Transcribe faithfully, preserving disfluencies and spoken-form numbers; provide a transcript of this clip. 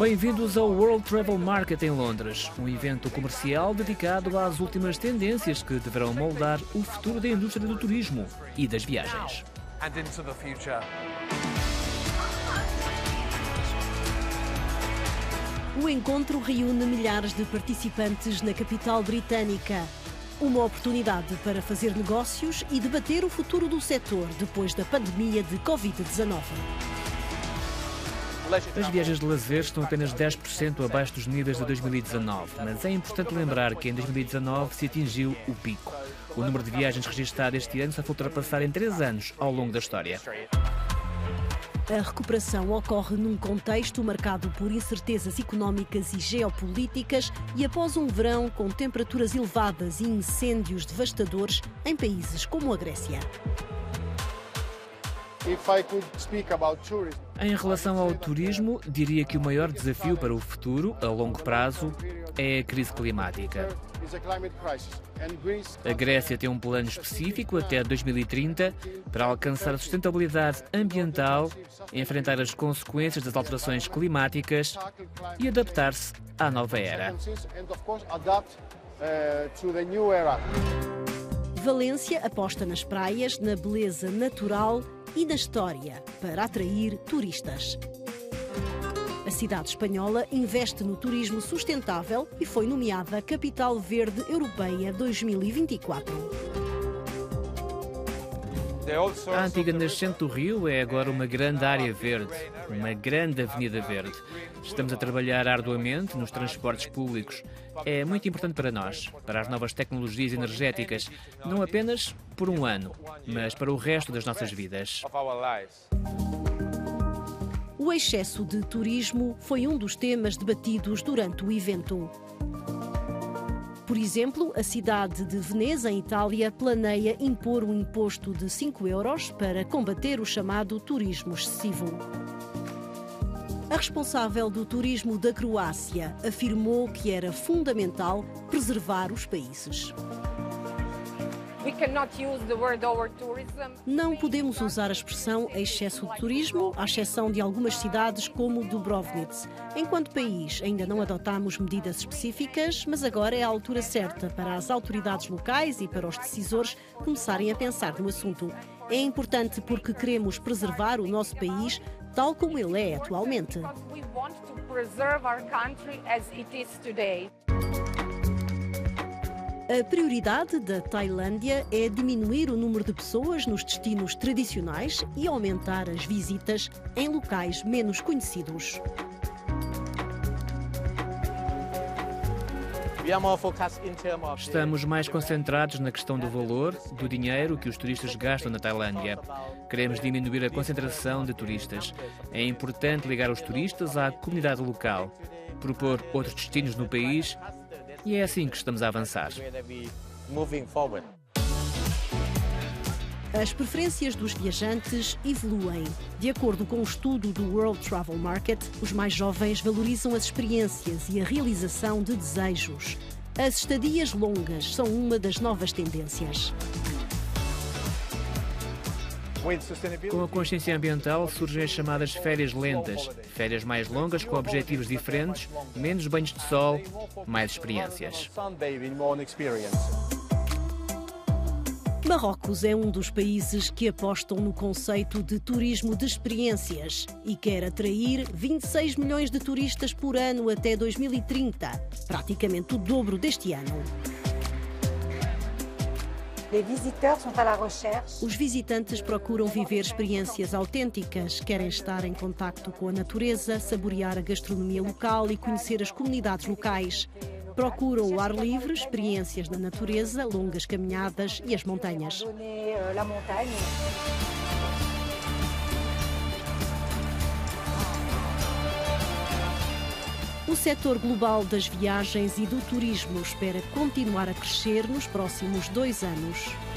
Bem-vindos ao World Travel Market em Londres, um evento comercial dedicado às últimas tendências que deverão moldar o futuro da indústria do turismo e das viagens. O encontro reúne milhares de participantes na capital britânica. Uma oportunidade para fazer negócios e debater o futuro do setor depois da pandemia de covid dezenove. As viagens de lazer estão apenas dez por cento abaixo dos níveis de dois mil e dezanove, mas é importante lembrar que em dois mil e dezanove se atingiu o pico. O número de viagens registrado este ano só foi ultrapassado em três anos ao longo da história. A recuperação ocorre num contexto marcado por incertezas económicas e geopolíticas e após um verão com temperaturas elevadas e incêndios devastadores em países como a Grécia. Em relação ao turismo, diria que o maior desafio para o futuro, a longo prazo, é a crise climática. A Grécia tem um plano específico até dois mil e trinta para alcançar a sustentabilidade ambiental, enfrentar as consequências das alterações climáticas e adaptar-se à nova era. Valência aposta nas praias, na beleza natural e na história para atrair turistas. A cidade espanhola investe no turismo sustentável e foi nomeada Capital Verde Europeia dois mil e vinte e quatro. A antiga nascente do Rio é agora uma grande área verde, uma grande avenida verde. Estamos a trabalhar arduamente nos transportes públicos. É muito importante para nós, para as novas tecnologias energéticas, não apenas por um ano, mas para o resto das nossas vidas. O excesso de turismo foi um dos temas debatidos durante o evento. Por exemplo, a cidade de Veneza, em Itália, planeia impor um imposto de cinco euros para combater o chamado turismo excessivo. A responsável do turismo da Croácia afirmou que era fundamental preservar os países. Não podemos usar a expressão excesso de turismo, à exceção de algumas cidades como Dubrovnitz. Enquanto país, ainda não adotámos medidas específicas, mas agora é a altura certa para as autoridades locais e para os decisores começarem a pensar no assunto. É importante porque queremos preservar o nosso país tal como ele é atualmente. A prioridade da Tailândia é diminuir o número de pessoas nos destinos tradicionais e aumentar as visitas em locais menos conhecidos. Estamos mais concentrados na questão do valor, do dinheiro que os turistas gastam na Tailândia. Queremos diminuir a concentração de turistas. É importante ligar os turistas à comunidade local, propor outros destinos no país. E é assim que estamos a avançar. As preferências dos viajantes evoluem. De acordo com um estudo do World Travel Market, os mais jovens valorizam as experiências e a realização de desejos. As estadias longas são uma das novas tendências. Com a consciência ambiental surgem as chamadas férias lentas, férias mais longas com objetivos diferentes, menos banhos de sol, mais experiências. Marrocos é um dos países que apostam no conceito de turismo de experiências e quer atrair vinte e seis milhões de turistas por ano até dois mil e trinta, praticamente o dobro deste ano. Os visitantes procuram viver experiências autênticas, querem estar em contacto com a natureza, saborear a gastronomia local e conhecer as comunidades locais. Procuram o ar livre, experiências na natureza, longas caminhadas e as montanhas. O setor global das viagens e do turismo espera continuar a crescer nos próximos dois anos.